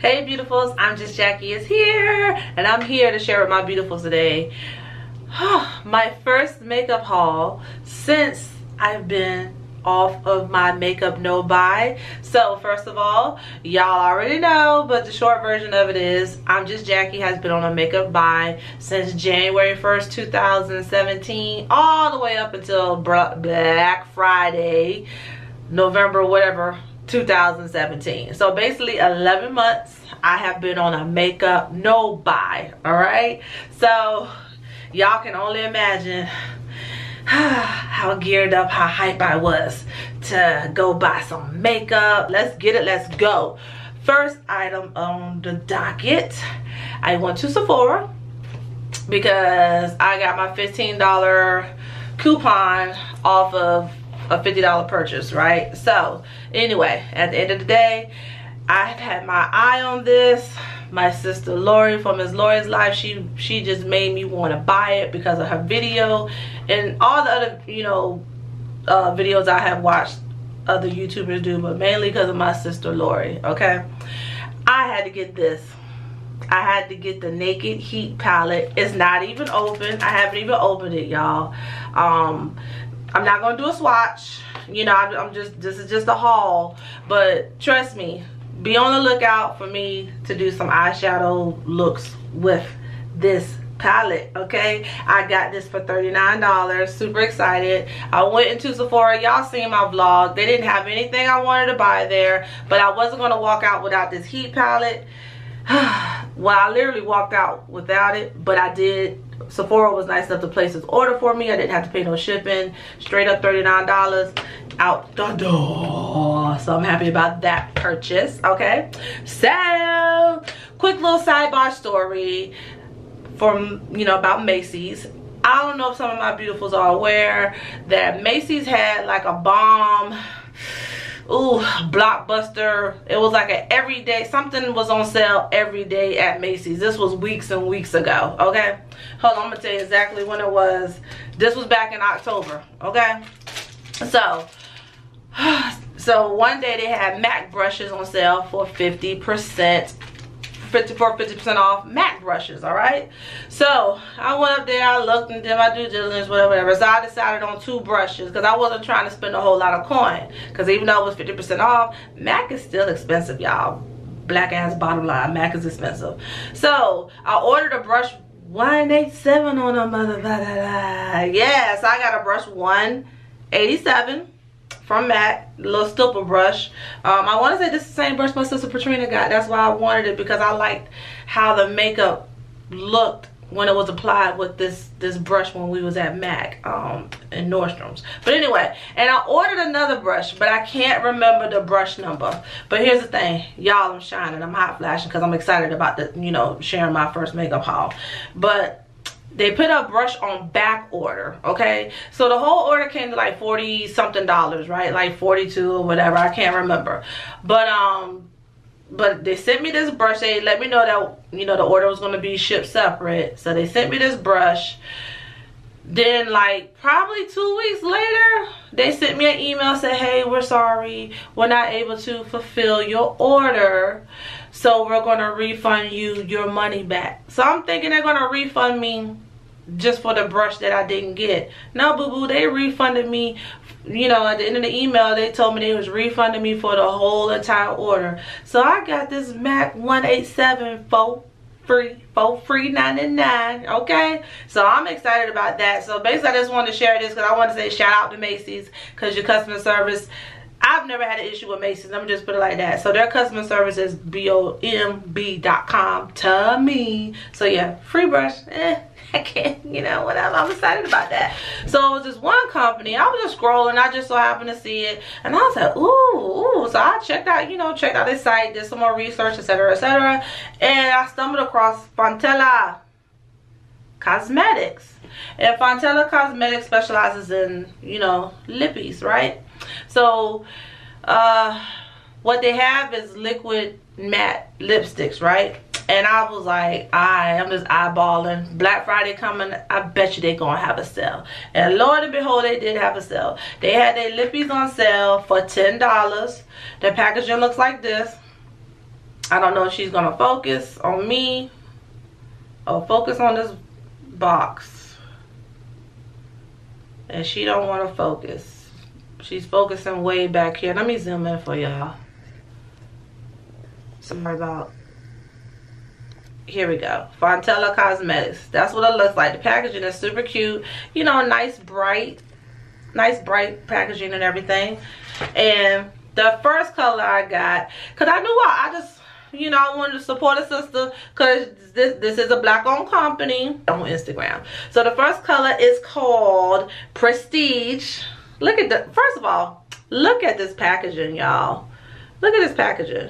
Hey beautifuls, I'm Just Jackie is here, and I'm here to share with my beautifuls today my first makeup haul since I've been off of my makeup no buy. So first of all, y'all already know, but the short version of it is I'm Just Jackie has been on a makeup buy since January 1st 2017 all the way up until Black Friday, November whatever 2017. So basically 11 months I have been on a makeup no buy. All right, so y'all can only imagine how geared up, how hype I was to go buy some makeup. Let's get it, let's go. First item on the docket, I went to Sephora because I got my $15 coupon off of a $50 purchase, right? So anyway, at the end of the day, I've had my eye on this. My sister Lori from Miss Lori's Life, she just made me want to buy it because of her video and all the other, you know, videos I have watched other YouTubers do, but mainly because of my sister Lori. Okay, I had to get this. I had to get the Naked Heat palette. It's not even open. I haven't even opened it, y'all. I'm not gonna do a swatch. You know, this is just a haul, but trust me, be on the lookout for me to do some eyeshadow looks with this palette, okay? I got this for $39, super excited. I went into Sephora, y'all seen my vlog. They didn't have anything I wanted to buy there, but I wasn't gonna walk out without this heat palette. Well, I literally walked out without it, but I did. Sephora was nice enough to place this order for me. I didn't have to pay no shipping. Straight up $39. Out the door. So I'm happy about that purchase. Okay, so quick little sidebar story from, you know, about Macy's. I don't know if some of my beautifuls are aware that Macy's had like a bomb, ooh, blockbuster. It was like an everyday, something was on sale every day at Macy's. This was weeks and weeks ago, okay? Hold on, I'm gonna tell you exactly when it was. This was back in October, okay? So one day they had MAC brushes on sale for 50% off MAC brushes, all right? So I went up there, I looked and did my due diligence, whatever. So I decided on two brushes because I wasn't trying to spend a whole lot of coin, because even though it was 50% off, MAC is still expensive, y'all. Black ass bottom line, MAC is expensive. So I ordered a brush 187 on a mother, blah, blah, blah. Yeah, so I got a brush 187 from MAC, little stipple brush. I want to say this is the same brush my sister Patrina got. That's why I wanted it, because I liked how the makeup looked when it was applied with this brush when we was at MAC in Nordstrom's. But anyway, and I ordered another brush, but I can't remember the brush number. But here's the thing, y'all, I'm shining, I'm hot flashing because I'm excited about the, you know, sharing my first makeup haul. But they put a brush on back order, okay? So the whole order came to like 40 something dollars, right? Like 42 or whatever, I can't remember. But they sent me this brush. They let me know that, you know, the order was gonna be shipped separate. So they sent me this brush. Then like probably 2 weeks later, they sent me an email, said, hey, we're sorry, we're not able to fulfill your order, so we're gonna refund you your money back. So I'm thinking they're gonna refund me just for the brush that I didn't get. No, boo-boo, they refunded me. You know, at the end of the email, they told me they was refunding me for the whole entire order. So I got this MAC 187 for free 99, okay? So I'm excited about that. So basically, I just wanted to share this because I want to say shout out to Macy's, because your customer service, I've never had an issue with Macy's. Let me just put it like that. So their customer service is bomb.com to me. So yeah, free brush. I can't, you know, whatever. I'm excited about that. So it was this one company. I was just scrolling. I just so happened to see it, and I was like, ooh. So I checked out, you know, checked out this site, did some more research, etc., etc., and I stumbled across Fontella Cosmetics. And Fontella Cosmetics specializes in, you know, lippies, right? So what they have is liquid matte lipsticks, right? And I was like, I'm just eyeballing. Black Friday coming, I bet you they gonna have a sale. And Lord and behold, they did have a sale. They had their lippies on sale for $10. The packaging looks like this. I don't know if she's gonna focus on me or focus on this box. And she don't want to focus. She's focusing way back here. Let me zoom in for y'all. Sorry about. Here we go. Fontella Cosmetics. That's what it looks like. The packaging is super cute. You know, nice bright packaging and everything. And the first color I got, because I knew I just, you know, I wanted to support a sister, because this is a black-owned company on Instagram. So the first color is called Prestige. Look at the, first of all, look at this packaging, y'all. Look at this packaging.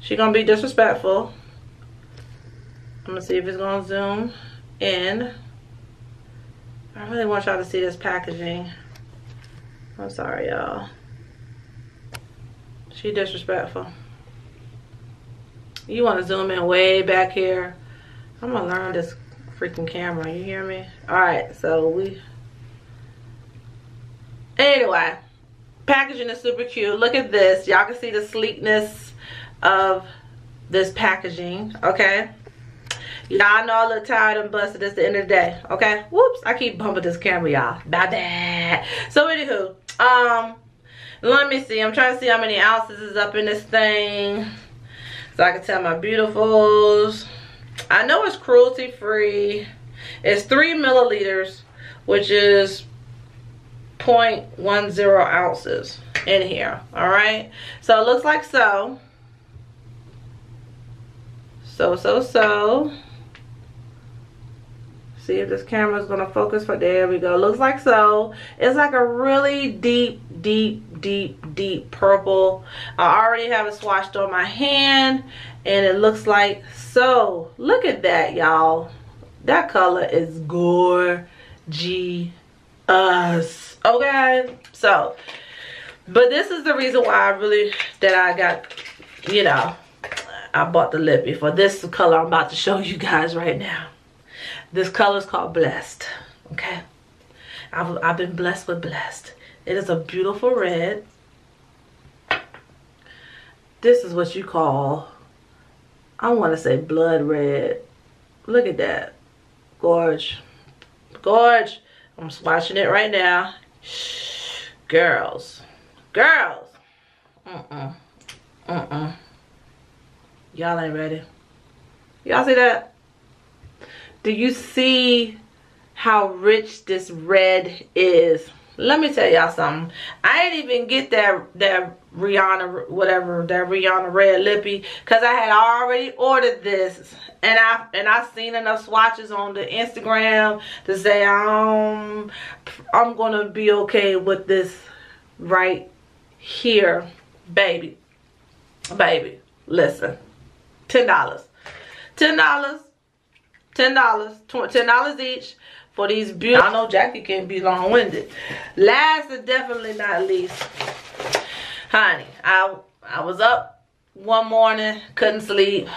She gonna be disrespectful. I'm gonna see if it's gonna zoom in. I really want y'all to see this packaging. I'm sorry, y'all. She disrespectful. You want to zoom in way back here. I'm gonna learn this freaking camera, you hear me? Alright, so we, anyway, packaging is super cute. Look at this. Y'all can see the sleekness of this packaging, okay? Y'all know I look tired and busted. It's the end of the day, okay? Whoops, I keep bumping this camera, y'all. Bye bye. So anywho, let me see. I'm trying to see how many ounces is up in this thing, so I can tell my beautifuls. I know it's cruelty free. It's 3 milliliters, which is 0.10 ounces in here. All right. So it looks like so. So. See if this camera's gonna focus for, there we go. Looks like so. It's like a really deep purple. I already have it swatched on my hand, and it looks like so. Look at that, y'all. That color is gorgeous. Okay, so, but this is the reason why I bought the lippy for this color I'm about to show you guys right now. This color is called Blessed, okay? I've been blessed with Blessed. It is a beautiful red. This is what you call, I want to say, blood red. Look at that. Gorge. Gorge. I'm swatching it right now. Shh. Girls. Girls. Y'all ain't ready. Y'all see that? Do you see how rich this red is? Let me tell y'all something. I didn't even get that Rihanna, whatever, that Rihanna red lippy, because I had already ordered this, and I seen enough swatches on the Instagram to say I'm gonna be okay with this right here, baby. Baby, listen, $10 each for these beautiful. I know Jackie can't be long-winded. Last but definitely not least, honey, I was up one morning, couldn't sleep.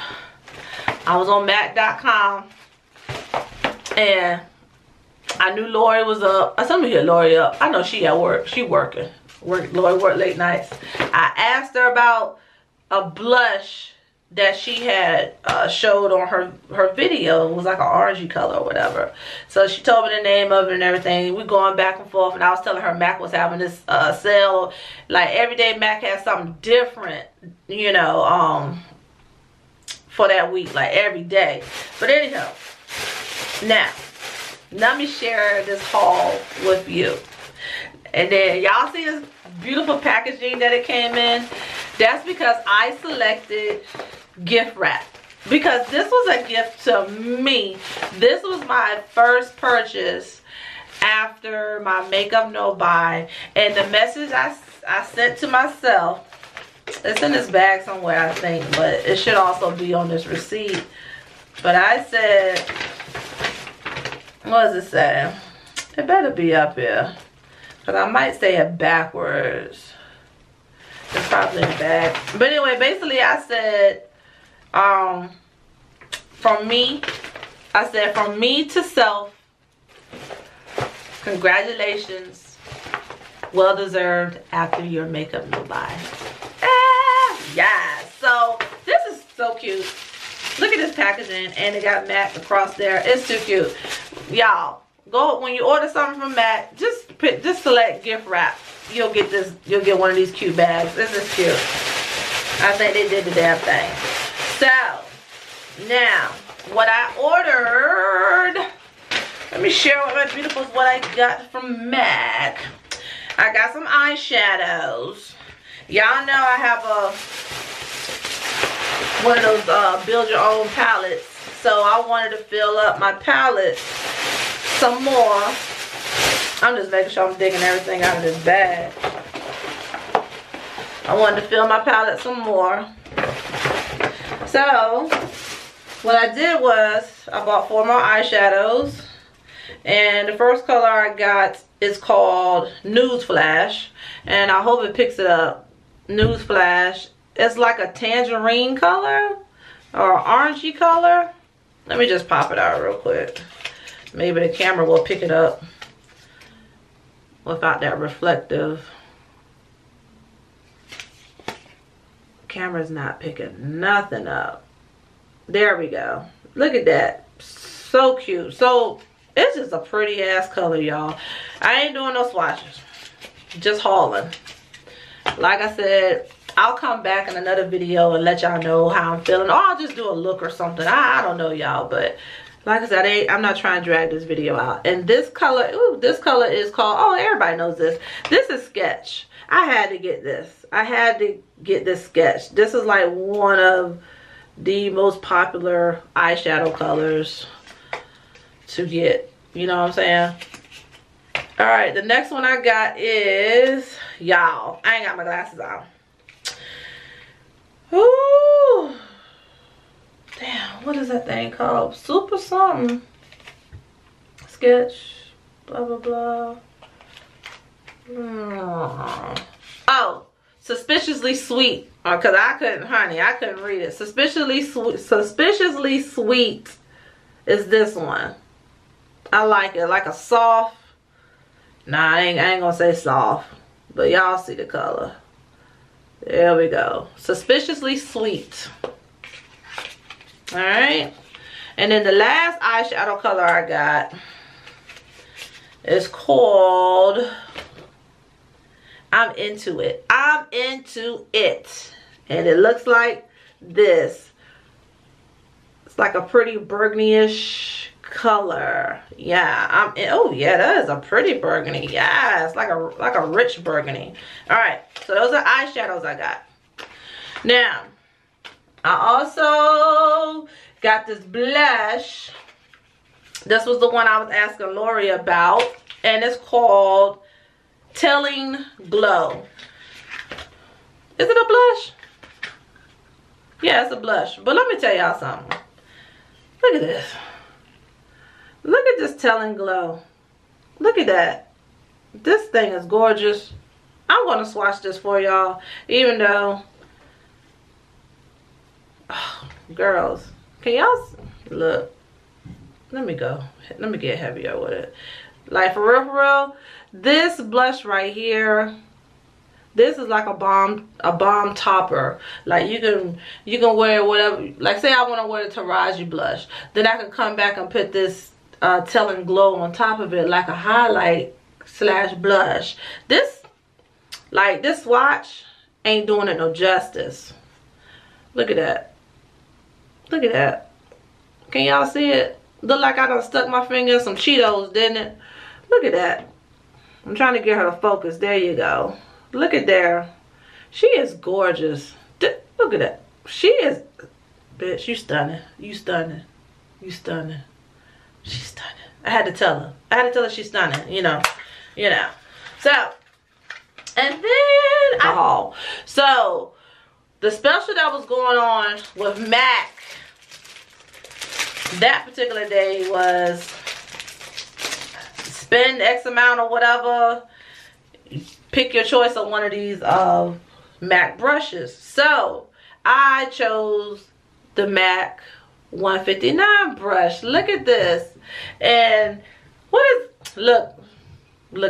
I was on MAC.com, and I knew Lori was up. I sent me here Lori up. I know she at work. She working. Lori worked late nights. I asked her about a blush that she had showed on her video. It was like an orangey color or whatever. So she told me the name of it and everything. We're going back and forth, and I was telling her MAC was having this sale. Like every day MAC has something different, you know, for that week, like every day. But anyhow, now let me share this haul with you. And then y'all see this beautiful packaging that it came in. That's because I selected gift wrap, because this was a gift to me. This was my first purchase after my makeup no buy, and the message I sent to myself, it's in this bag somewhere I think, but it should also be on this receipt. But I said, what does it say? It better be up here, because I might say it backwards. It's probably in the bag. But anyway, basically I said, from me to self, congratulations, well deserved after your makeup no buy. Yes. So this is so cute. Look at this packaging, and it got MAC across there. It's too cute. Y'all, go when you order something from MAC, just select gift wrap. You'll get this. You'll get one of these cute bags. This is cute. I think they did the damn thing. So now, what I ordered. Let me share with my beautifuls what I got from MAC. I got some eyeshadows. Y'all know I have one of those build your own palettes. So I wanted to fill up my palette some more. I'm just making sure I'm digging everything out of this bag. I wanted to fill my palette some more. So what I did was I bought 4 more eyeshadows. And the first color I got is called Newsflash, and I hope it picks it up. Newsflash. It's like a tangerine color or orangey color. Let me just pop it out real quick. Maybe the camera will pick it up without that reflective. Camera's not picking nothing up. There we go. Look at that. So cute. So it's just a pretty ass color, y'all. I ain't doing no swatches. Just hauling. Like I said, I'll come back in another video and let y'all know how I'm feeling. Or I'll just do a look or something. I don't know, y'all. But like I said, I'm not trying to drag this video out. And this color, ooh, this color is called, oh, everybody knows this. This is Sketch. I had to get this. I had to get this Sketch. This is like one of the most popular eyeshadow colors to get, you know what I'm saying? All right, the next one I got is, y'all, I ain't got my glasses on. Ooh, damn, what is that thing called? Super something. Sketch, blah, blah, blah. Oh, Suspiciously Sweet, because I couldn't, honey, I couldn't read it. Suspiciously Sweet is this one. I like it, like a soft, nah, I ain't gonna say soft, but y'all see the color. There we go. Suspiciously Sweet. All right, and then the last eyeshadow color I got is called I'm Into It. I'm Into It, and it looks like this. It's like a pretty burgundy-ish color. Yeah, I'm in, oh yeah, that is a pretty burgundy. Yeah, it's like a rich burgundy. All right, so those are eyeshadows I got. Now I also got this blush. This was the one I was asking Lori about, and it's called Telling Glow. Is it a blush? Yeah, it's a blush. But let me tell y'all something. Look at this. Look at this Telling Glow. Look at that. This thing is gorgeous. I'm going to swatch this for y'all. Even though, oh, girls, can y'all look? Let me go. Let me get heavier with it. Like for real, this blush right here. This is like a bomb topper. Like you can wear whatever. Like say I want to wear the Taraji blush, then I can come back and put this Telling Glow on top of it like a highlight / blush. This swatch ain't doing it no justice. Look at that. Look at that. Can y'all see it? Look like I done stuck my finger in some Cheetos, didn't it? Look at that. I'm trying to get her to focus. There you go. Look at there. She is gorgeous. Look at that. She is, bitch, you stunning. You stunning. You stunning. She's stunning. I had to tell her. She's stunning. You know. So, and then oh, so the special that was going on with MAC that particular day was spend X amount or whatever. Pick your choice of one of these MAC brushes. So I chose the MAC 159 brush. Look at this. And what is, look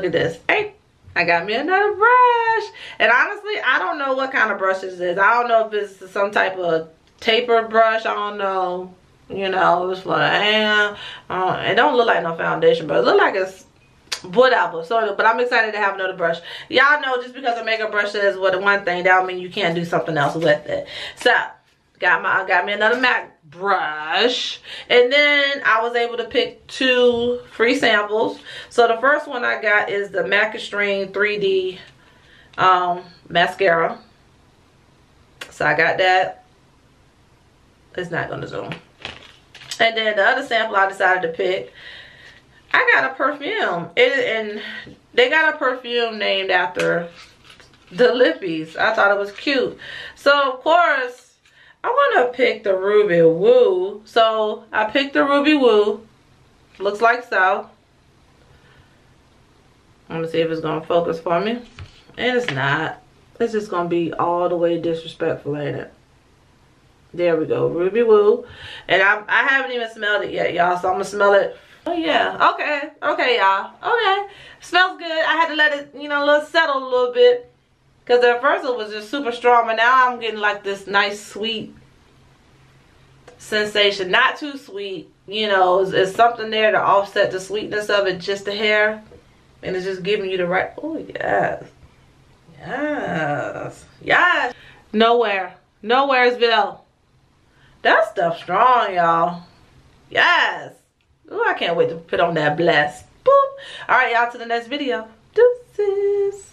at this. Ain't I got me another brush. And honestly, I don't know what kind of brush this is. I don't know if it's some type of taper brush. I don't know. You know, it's like, it don't look like no foundation, but it look like it's whatever. So, but I'm excited to have another brush. Y'all know just because a makeup brush is what one thing, that don't mean you can't do something else with it. So, got me another MAC brush, and then I was able to pick 2 free samples. So the first one I got is the MAC Extreme 3D mascara. So I got that. It's not gonna zoom. And then the other sample I decided to pick, I got a perfume. And they got a perfume named after the Lippies. I thought it was cute. So of course, I want to pick the Ruby Woo. So I picked the Ruby Woo. Looks like so. I'm going to see if it's going to focus for me. And it's not. It's just going to be all the way disrespectful, ain't it? There we go. Ruby Woo. And I haven't even smelled it yet, y'all. So I'm going to smell it. Oh, yeah. Okay. Okay, y'all. Okay. Smells good. I had to let it, you know, settle a little bit. Because at first it was just super strong, but now I'm getting like this nice sweet sensation. Not too sweet, you know, it's something there to offset the sweetness of it, just the hair. And it's just giving you the right, oh yes, yes, yes. Nowhere, Nowheresville. That stuff's strong, y'all. Yes. Ooh, I can't wait to put on that Blessed. Boop. All right, y'all, to the next video. Deuces.